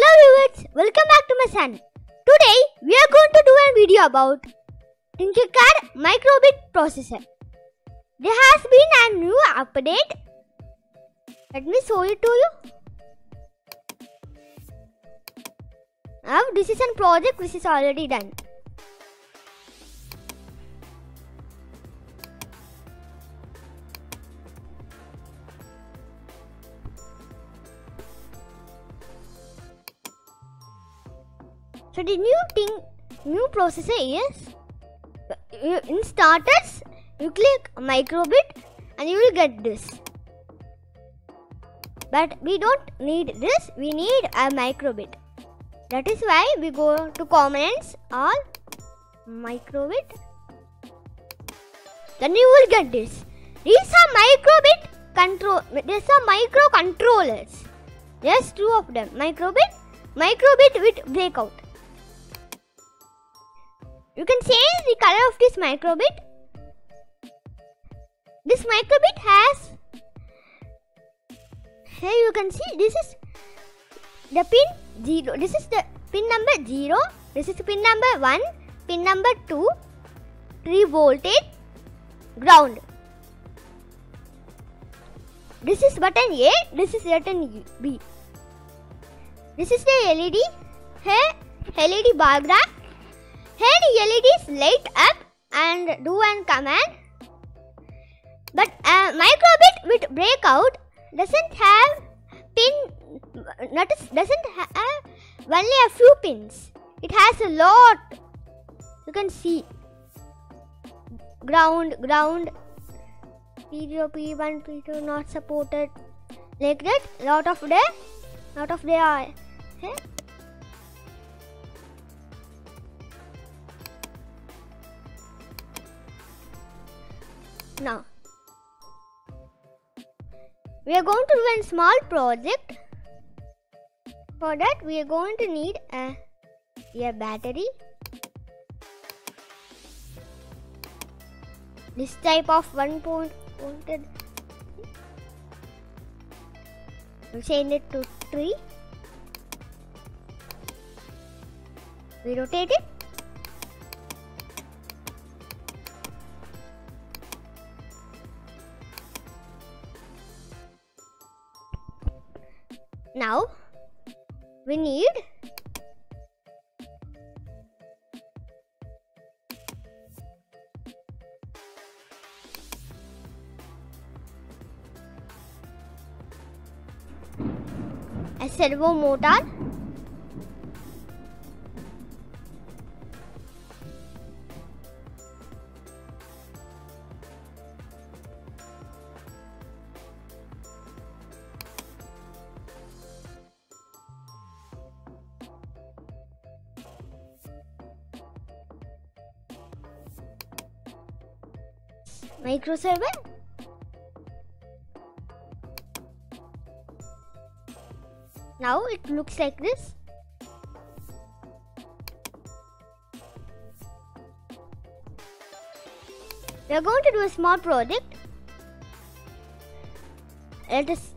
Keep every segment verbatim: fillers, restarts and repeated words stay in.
Hello viewers, welcome back to my channel. Today we are going to do a video about Tinkercad micro:bit processor. There has been a new update. Let me show it to you. Now this is a project which is already done. So the new thing, new processor is, in starters you click micro:bit and you will get this. But we don't need this, we need a micro:bit. That is why we go to commands or micro:bit. Then you will get this. These are micro:bit control. These are microcontrollers. There's two of them. Micro:bit, micro:bit with breakout. You can change the color of this micro:bit. This micro:bit has, here you can see, this is the pin zero. This is the pin number zero. This is pin number one, pin number two, three voltage, ground. This is button A, this is button B. This is the L E D. Here L E D bar graph. Here the L E Ds light up and do a command. But uh, micro:bit with breakout doesn't have pin, notice doesn't have only a few pins. It has a lot. You can see ground, ground, P zero, P one, P two not supported. Like that, lot of the, lot of the are here. Now we are going to do a small project. For that we are going to need a, a battery, this type of one point voltage. We change it to three. We rotate it. Now we need a servo motor. Microserver. Now it looks like this. We are going to do a small project. Let us.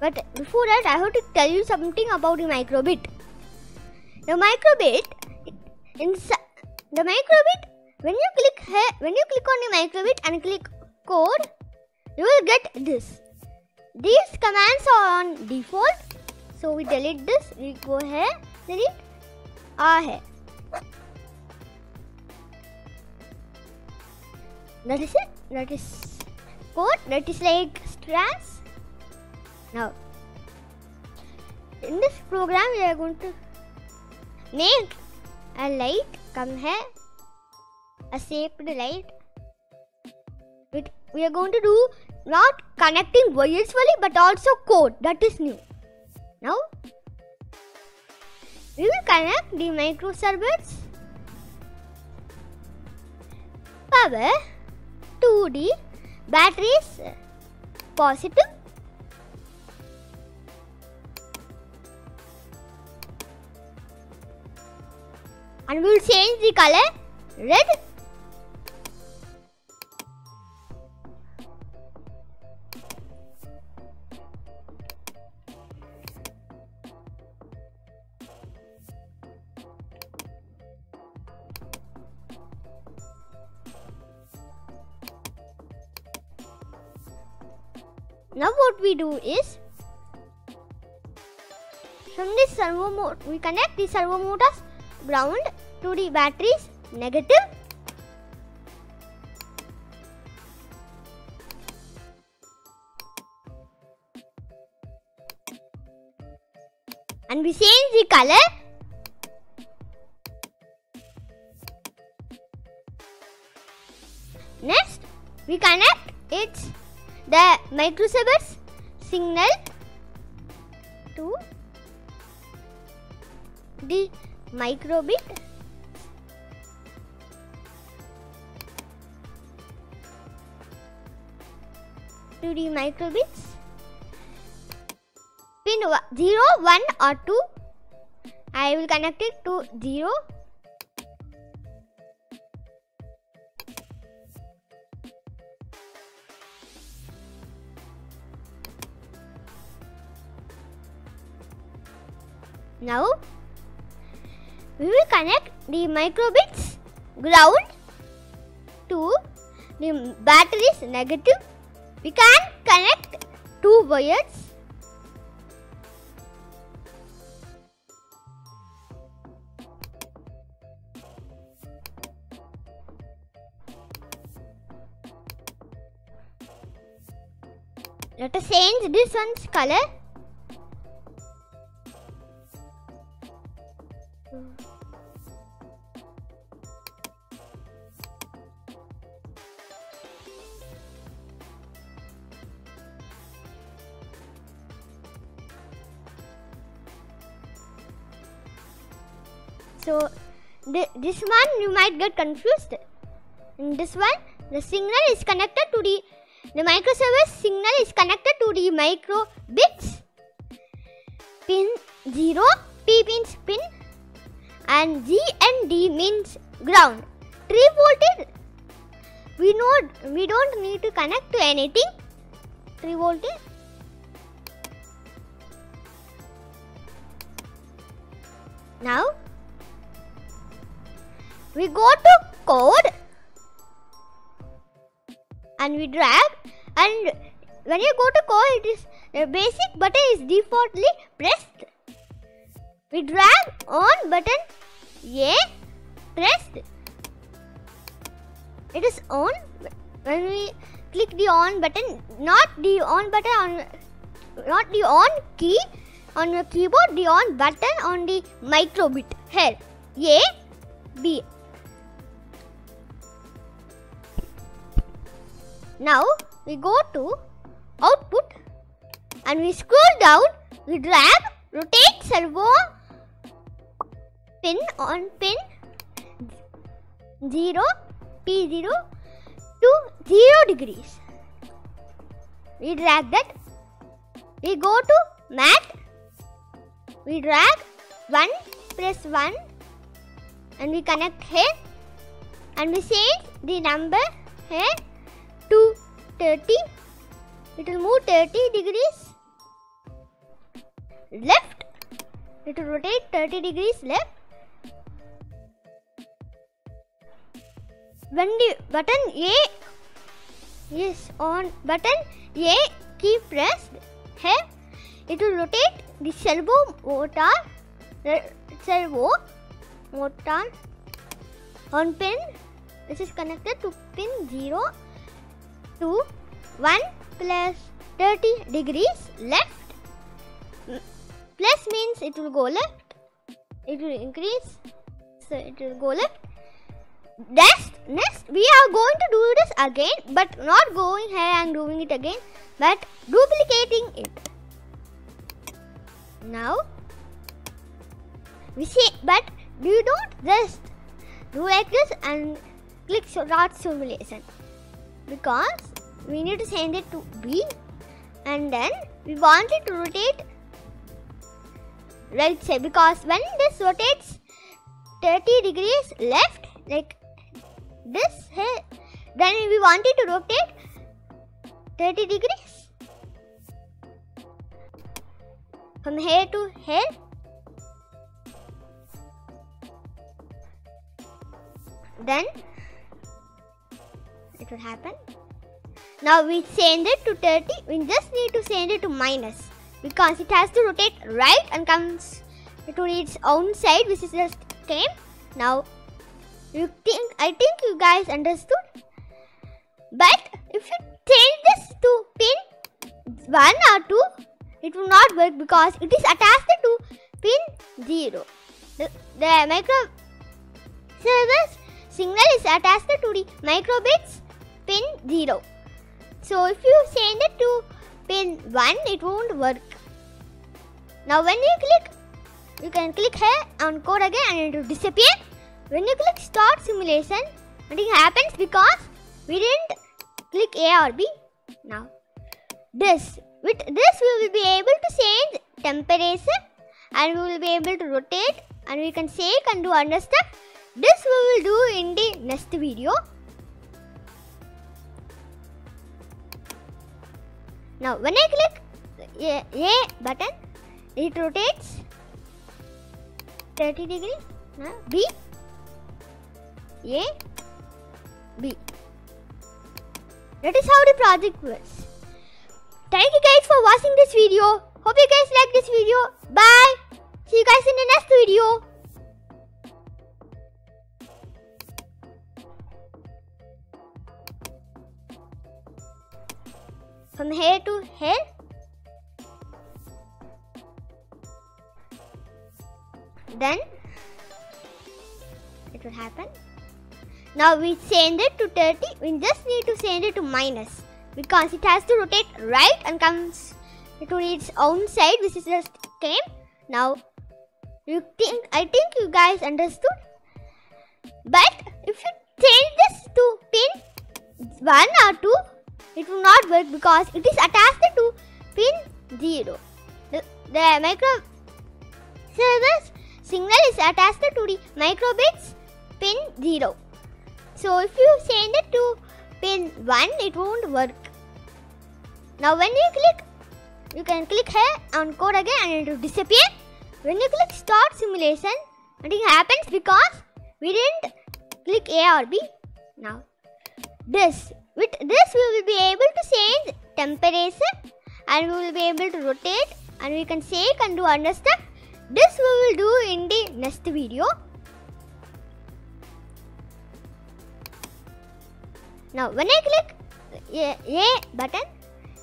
But before that, I have to tell you something about the micro:bit. The micro:bit, inside the micro:bit, when you click here, when you click on the micro:bit and click code, you will get this. These commands are on default, so we delete this. We go here, delete, ah here. That is it. That is code. That is like strands. Now, in this program, we are going to make a light. Come here. A shaped light. It, we are going to do not connecting wires only, but also code. That is new. Now we will connect the microservers. Power to the batteries, positive. And we will change the color red. Now what we do is, from this servo motor, we connect the servo motor's ground to the battery's negative. And we change the color. Next, we connect its the micro:bit signal to the micro:bit. To the micro:bits pin zero, one or two. I will connect it to zero. Now we will connect the micro:bits ground to the battery's negative. We can connect two wires. Let us change this one's color. So th this one you might get confused. In this one, the signal is connected to the the micro:bit signal is connected to the micro:bits pin zero. P means pin and G and D means ground. Three voltage. We know we don't need to connect to anything. Three voltage. Now we go to code and we drag, and when you go to code, it is the basic button is defaultly pressed. We drag on button A pressed. It is on. When we click the on button, not the on button on, not the on key on your keyboard, the on button on the micro:bit here A B. Now we go to output and we scroll down, we drag, rotate servo pin on pin zero, P zero to zero degrees. We drag that. We go to mat. We drag one, press one and we connect here and we change the number here to thirty. It will move thirty degrees left. It will rotate thirty degrees left. When the button A is on, button A key pressed here, it will rotate the servo motor, the servo motor on pin, which is connected to pin zero, to one plus thirty degrees left. Plus means it will go left. It will increase. So it will go left. Next, next we are going to do this again, but not going here and doing it again, but duplicating it. Now we see, but you don't just do like this and click start simulation, because we need to send it to B and then we want it to rotate right side, because when this rotates thirty degrees left like this here, then we want it to rotate thirty degrees from here to here. Then it will happen. Now we change it to thirty. We just need to change it to minus, because it has to rotate right and comes to its own side, which is just came. Now you think I think you guys understood. But if you change this to pin one or two, it will not work because it is attached to pin zero. The, the micro service signal is attached to the microbits pin zero. So if you change it to pin one, it won't work. Now when you click, you can click here on code again and it will disappear. When you click start simulation, nothing happens because we didn't click A or B. Now this, with this we will be able to change temperature and we will be able to rotate, and we can shake and do other stuff. This we will do in the next video. Now when I click A, A button, it rotates thirty degrees, now B, A, B. That is how the project works. Thank you guys for watching this video. Hope you guys like this video. Bye. See you guys in the next video. From here to here. Then it will happen. Now we change it to thirty. We just need to change it to minus, because it has to rotate right and comes to its own side, which is just came. Now you think I think you guys understood. But if you change this to pin one or two, it will not work because it is attached to pin zero. The, the microservice signal is attached to the microbits pin zero. So if you send it to pin one, it won't work. Now when you click, you can click here on code again and it will disappear. When you click start simulation, nothing happens because we didn't click A or B. Now this, with this we will be able to change temperature and we will be able to rotate, and we can shake and do other stuff. This we will do in the next video. Now when I click A, A button,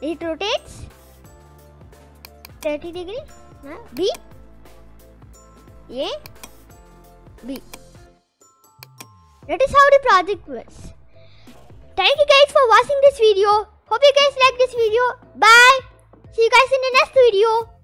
it rotates thirty degrees, now B, A, B. That is how the project works. Thank you guys for watching this video. Hope you guys like this video. Bye. See you guys in the next video.